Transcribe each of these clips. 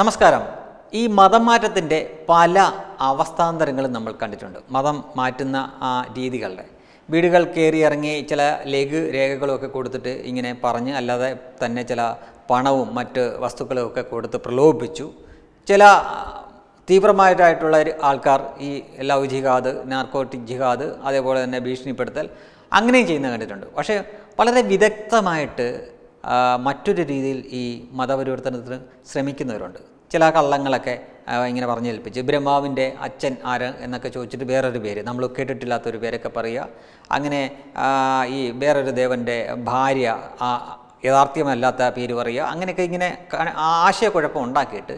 നമസ്കാരം ഈ മതം മാറ്റത്തിന്റെ പല അവസ്ഥാന്തരങ്ങളും നമ്മൾ കണ്ടിട്ടുണ്ട് മതം മാറ്റുന്ന ആ രീതികളുടെ വീടുകൾ കേറി ഇറങ്ങി ചില ലഘു രേഖകളൊക്കെ കൊടുത്തിട്ട് ഇങ്ങനെ പറഞ്ഞു അല്ലാതെ തന്നെ ചില പണവും മറ്റ് വസ്തുക്കളും ഒക്കെ കൊടുത്ത് പ്രലോഭിച്ചു ചില തീവ്രമായിട്ടുള്ള ആൾക്കാർ ഈ ലൗ ജിഹാദ് നാർക്കോട്ടിക് ജിഹാദ് അതേപോലെ തന്നെ ഭീഷണിപ്പെടുത്തൽ അങ്ങനെയും ചെയ്യുന്നത് കണ്ടിട്ടുണ്ട് പക്ഷേ വളരെ വിദഗ്ധമായിട്ട് മറ്റൊരു രീതിയിൽ ഈ മതപരിവർത്തനത്തിന് ശ്രമിക്കുന്നവരുണ്ട് ചില കള്ളങ്ങളൊക്കെ ഇങ്ങനെ പറഞ്ഞു ഏൽപ്പിച്ച് ബ്രഹ്മാവിൻ്റെ അച്ഛൻ ആര് എന്നൊക്കെ ചോദിച്ചിട്ട് വേറൊരു പേര് നമ്മൾ കേട്ടിട്ടില്ലാത്തൊരു പേരൊക്കെ പറയുക അങ്ങനെ ഈ വേറൊരു ദേവൻ്റെ ഭാര്യ യഥാർത്ഥ്യമല്ലാത്ത പേര് പറയുക അങ്ങനെയൊക്കെ ഇങ്ങനെ ആശയക്കുഴപ്പം ഉണ്ടാക്കിയിട്ട്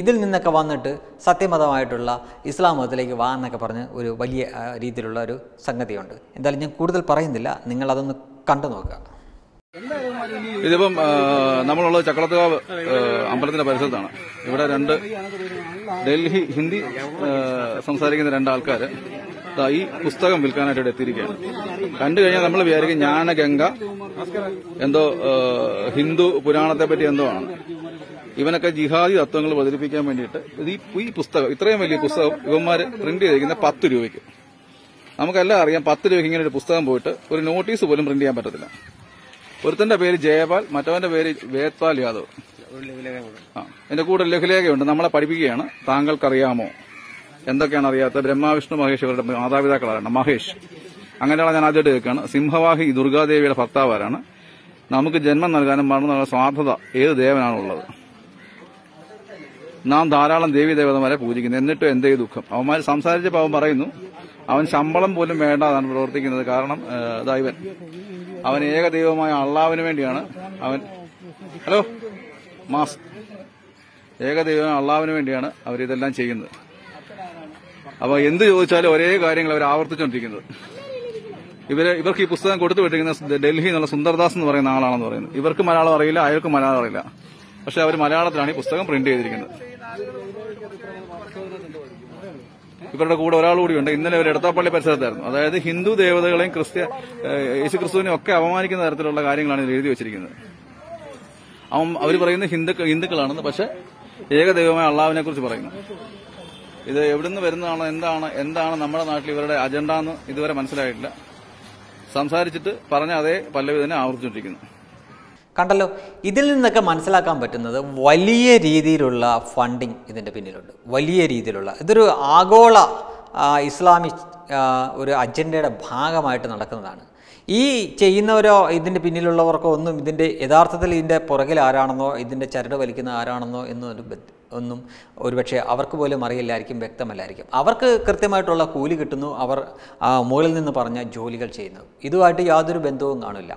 ഇതിൽ നിന്നൊക്കെ വന്നിട്ട് സത്യമതമായിട്ടുള്ള ഇസ്ലാം മതത്തിലേക്ക് വാ എന്നൊക്കെ പറഞ്ഞ് ഒരു വലിയ രീതിയിലുള്ള ഒരു സംഗതിയുണ്ട് എന്തായാലും ഞാൻ കൂടുതൽ പറയുന്നില്ല നിങ്ങളതൊന്ന് കണ്ടു നോക്കുക ഇതിപ്പം നമ്മളുള്ളത് ചക്കളത്തുകാവ് അമ്പലത്തിന്റെ പരിസരത്താണ് ഇവിടെ രണ്ട് ഡൽഹി ഹിന്ദി സംസാരിക്കുന്ന രണ്ടാൾക്കാർ ഈ പുസ്തകം വിൽക്കാനായിട്ട് ഇവിടെ എത്തിയിരിക്കുകയാണ് കണ്ടു കഴിഞ്ഞാൽ നമ്മൾ വിചാരിക്കും ജ്ഞാനഗംഗ എന്തോ ഹിന്ദു പുരാണത്തെ പറ്റി എന്തോ ആണ് ഇവനൊക്കെ ജിഹാദി തത്വങ്ങൾ അവതരിപ്പിക്കാൻ വേണ്ടിയിട്ട് ഈ പുസ്തകം ഇത്രയും വലിയ പുസ്തകം ഇവന്മാർ പ്രിന്റ് ചെയ്തിരിക്കുന്ന 10 രൂപയ്ക്ക് നമുക്കെല്ലാം അറിയാം 10 രൂപയ്ക്ക് ഇങ്ങനെ ഒരു പുസ്തകം പോയിട്ട് ഒരു നോട്ടീസ് പോലും പ്രിന്റ് ചെയ്യാൻ പറ്റത്തില്ല ഒരുത്തന്റെ പേര് ജയപാൽ മറ്റവന്റെ പേര് വേത്പാൽ യാദവ് എന്റെ കൂടെ ലഘുലേഖയുണ്ട് നമ്മളെ പഠിപ്പിക്കുകയാണ് താങ്കൾക്കറിയാമോ എന്തൊക്കെയാണ് അറിയാത്ത ബ്രഹ്മാവിഷ്ണു മഹേഷ് ഇവരുടെ മാതാപിതാക്കളാണ് മഹേഷ് അങ്ങനെയുള്ള ഞാൻ ആദ്യമായിട്ട് കേൾക്കുകയാണ് സിംഹവാഹി ദുർഗാദേവിയുടെ ഭർത്താവാരാണ് നമുക്ക് ജന്മം നൽകാനും മറന്നു സ്വാർത്ഥത ഏത് ദേവനാണുള്ളത് നാം ധാരാളം ദേവീദേവതമാരെ പൂജിക്കുന്നു എന്നിട്ടും എന്തേ ദുഃഖം അവന്മാർ സംസാരിച്ചപ്പോൾ അവൻ പറയുന്നു അവൻ ശമ്പളം പോലും വേണ്ട എന്നാണ് പ്രവർത്തിക്കുന്നത് കാരണം ദൈവൻ അവൻ ഏകദൈവമായ അള്ളാഹുവിന് വേണ്ടിയാണ് അവൻ ഹലോ മാസ് ഏകദൈവമായ അള്ളാഹുവിന് വേണ്ടിയാണ് അവരിതെല്ലാം ചെയ്യുന്നത് അപ്പൊ എന്ത് ചോദിച്ചാലും ഒരേ കാര്യങ്ങൾ അവർ ആവർത്തിച്ചുകൊണ്ടിരിക്കുന്നത് ഇവർക്ക് ഈ പുസ്തകം കൊടുത്തു വിട്ടിരിക്കുന്ന ഡൽഹി എന്നുള്ള സുന്ദർദാസ് എന്ന് പറയുന്ന ആളാണെന്ന് പറയുന്നത് ഇവർക്ക് മലയാളം അറിയില്ല അയാൾക്ക് മലയാളം അറിയില്ല പക്ഷെ അവർ മലയാളത്തിലാണ് ഈ പുസ്തകം പ്രിന്റ് ചെയ്തിരിക്കുന്നത് ഇവരുടെ കൂടെ ഒരാൾ കൂടിയുണ്ട് ഇന്നലെ ഒരു എടത്താപ്പള്ളി പരിസരത്തായിരുന്നു അതായത് ഹിന്ദു ദേവതകളെയും യേശുക്രിസ്തുവിനെയും ഒക്കെ അപമാനിക്കുന്ന തരത്തിലുള്ള കാര്യങ്ങളാണ് ഇതിൽ എഴുതി വെച്ചിരിക്കുന്നത് അവർ പറയുന്ന ഹിന്ദുക്കളാണെന്ന് പക്ഷെ ഏകദൈവമായ അള്ളാഹുവിനെ കുറിച്ച് പറയുന്നു ഇത് എവിടുന്ന് വരുന്നതാണോ എന്താണ് നമ്മുടെ നാട്ടിൽ ഇവരുടെ അജണ്ട എന്ന് ഇതുവരെ മനസ്സിലായിട്ടില്ല സംസാരിച്ചിട്ട് പറഞ്ഞ അതേ പല്ലവി തന്നെ ആവർത്തിച്ചുകൊണ്ടിരിക്കുന്നു കണ്ടല്ലോ ഇതിൽ നിന്നൊക്കെ മനസ്സിലാക്കാൻ പറ്റുന്നത് വലിയ രീതിയിലുള്ള ഫണ്ടിങ് ഇതിൻ്റെ പിന്നിലുണ്ട് വലിയ രീതിയിലുള്ള ഇതൊരു ആഗോള ഇസ്ലാമിക് ഒരു അജണ്ടയുടെ ഭാഗമായിട്ട് നടക്കുന്നതാണ് ഈ ചെയ്യുന്നവരോ ഇതിൻ്റെ പിന്നിലുള്ളവർക്കോ ഒന്നും ഇതിൻ്റെ യഥാർത്ഥത്തിൽ ഇതിൻ്റെ പുറകിൽ ആരാണെന്നോ ഇതിൻ്റെ ചരട് വലിക്കുന്ന ആരാണെന്നോ എന്നൊരു ഒന്നും ഒരുപക്ഷെ അവർക്ക് പോലും അറിയില്ലായിരിക്കും വ്യക്തമല്ലായിരിക്കും അവർക്ക് കൃത്യമായിട്ടുള്ള കൂലി കിട്ടുന്നു അവർ മുകളിൽ നിന്ന് പറഞ്ഞ ജോലികൾ ചെയ്യുന്നു ഇതുമായിട്ട് യാതൊരു ബന്ധവും കാണില്ല